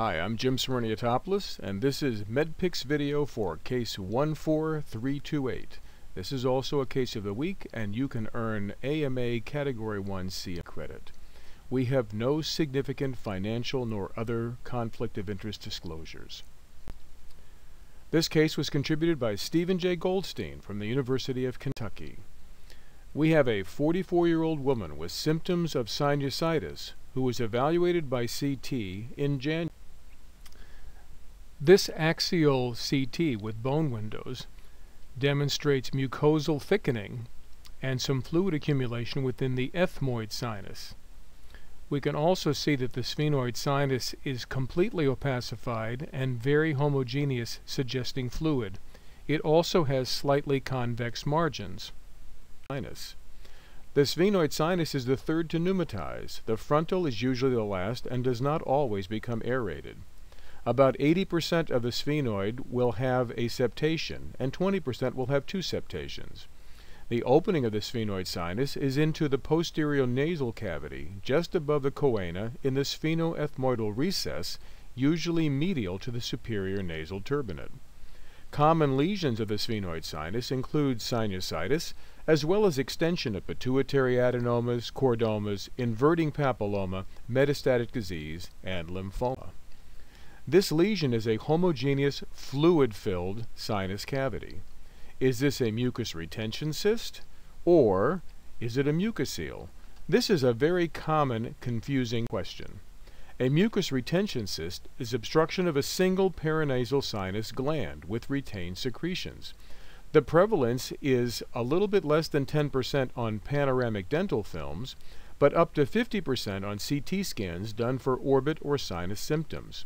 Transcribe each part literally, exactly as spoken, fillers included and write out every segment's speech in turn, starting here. Hi, I'm Jim Smirniotopoulos, and this is MedPix video for case one four three two eight. This is also a case of the week, and you can earn A M A Category one C credit. We have no significant financial nor other conflict of interest disclosures. This case was contributed by Stephen J. Goldstein from the University of Kentucky. We have a forty-four-year-old woman with symptoms of sinusitis who was evaluated by C T in January. This axial C T with bone windows demonstrates mucosal thickening and some fluid accumulation within the ethmoid sinus. We can also see that the sphenoid sinus is completely opacified and very homogeneous, suggesting fluid. It also has slightly convex margins. Sinus. The sphenoid sinus is the third to pneumatize. The frontal is usually the last and does not always become aerated. About eighty percent of the sphenoid will have a septation, and twenty percent will have two septations. The opening of the sphenoid sinus is into the posterior nasal cavity, just above the coena, in the sphenoethmoidal recess, usually medial to the superior nasal turbinate. Common lesions of the sphenoid sinus include sinusitis, as well as extension of pituitary adenomas, chordomas, inverting papilloma, metastatic disease, and lymphoma. This lesion is a homogeneous, fluid-filled sinus cavity. Is this a mucous retention cyst, or is it a mucocele? This is a very common, confusing question. A mucous retention cyst is obstruction of a single paranasal sinus gland with retained secretions. The prevalence is a little bit less than ten percent on panoramic dental films, but up to fifty percent on C T scans done for orbit or sinus symptoms.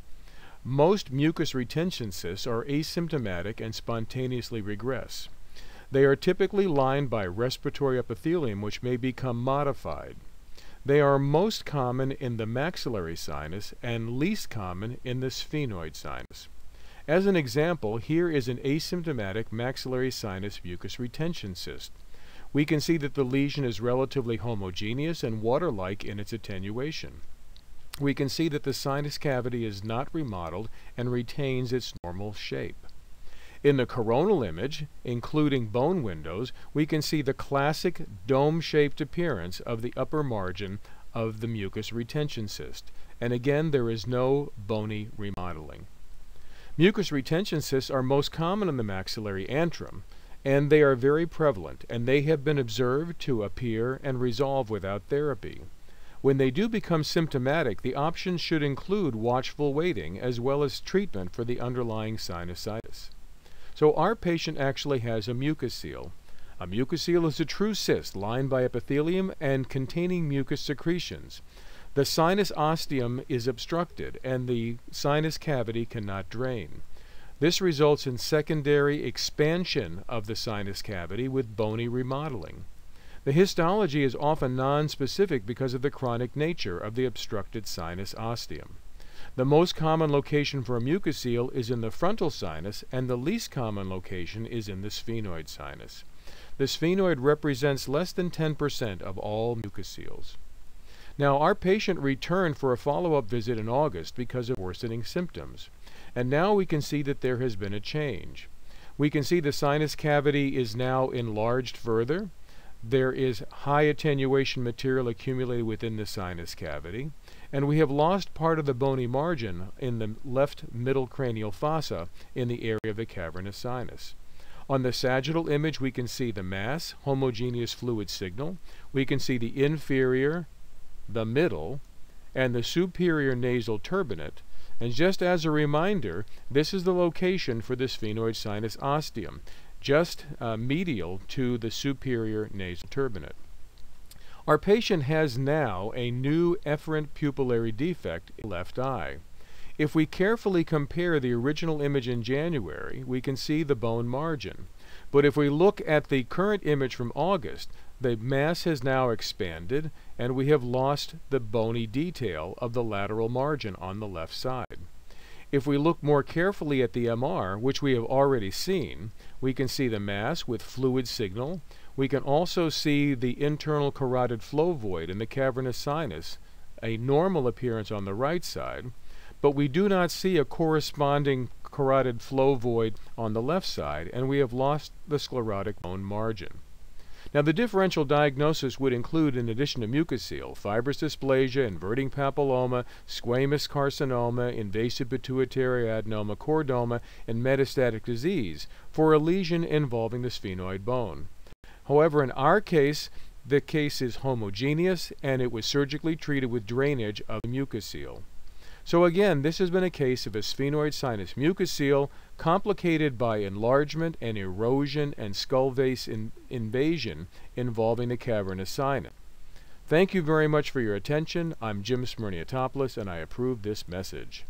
Most mucous retention cysts are asymptomatic and spontaneously regress. They are typically lined by respiratory epithelium, which may become modified. They are most common in the maxillary sinus and least common in the sphenoid sinus. As an example, here is an asymptomatic maxillary sinus mucous retention cyst. We can see that the lesion is relatively homogeneous and water-like in its attenuation. We can see that the sinus cavity is not remodeled and retains its normal shape. In the coronal image, including bone windows, we can see the classic dome-shaped appearance of the upper margin of the mucous retention cyst. And again, there is no bony remodeling. Mucous retention cysts are most common in the maxillary antrum, and they are very prevalent, and they have been observed to appear and resolve without therapy. When they do become symptomatic, the options should include watchful waiting as well as treatment for the underlying sinusitis. So our patient actually has a mucocele. A mucocele is a true cyst lined by epithelium and containing mucus secretions. The sinus ostium is obstructed and the sinus cavity cannot drain. This results in secondary expansion of the sinus cavity with bony remodeling. The histology is often nonspecific because of the chronic nature of the obstructed sinus ostium. The most common location for a mucocele is in the frontal sinus, and the least common location is in the sphenoid sinus. The sphenoid represents less than ten percent of all mucoceles. Now, our patient returned for a follow-up visit in August because of worsening symptoms, and now we can see that there has been a change. We can see the sinus cavity is now enlarged further. There is high attenuation material accumulated within the sinus cavity, and we have lost part of the bony margin in the left middle cranial fossa in the area of the cavernous sinus. On the sagittal image, we can see the mass, homogeneous fluid signal. We can see the inferior, the middle, and the superior nasal turbinate. And just as a reminder, this is the location for the sphenoid sinus ostium, just uh, medial to the superior nasal turbinate. Our patient has now a new efferent pupillary defect in the left eye. If we carefully compare the original image in January, we can see the bone margin. But if we look at the current image from August, the mass has now expanded, and we have lost the bony detail of the lateral margin on the left side. If we look more carefully at the M R, which we have already seen, we can see the mass with fluid signal. We can also see the internal carotid flow void in the cavernous sinus, a normal appearance on the right side. but we do not see a corresponding carotid flow void on the left side, and we have lost the sclerotic bone margin. Now, the differential diagnosis would include, in addition to mucocele, fibrous dysplasia, inverting papilloma, squamous carcinoma, invasive pituitary adenoma, chordoma, and metastatic disease for a lesion involving the sphenoid bone. However, in our case, the case is homogeneous, and it was surgically treated with drainage of the mucocele. So again, this has been a case of a sphenoid sinus mucocele complicated by enlargement and erosion and skull vase in invasion involving the cavernous sinus. Thank you very much for your attention. I'm James Smirniotopoulos, and I approve this message.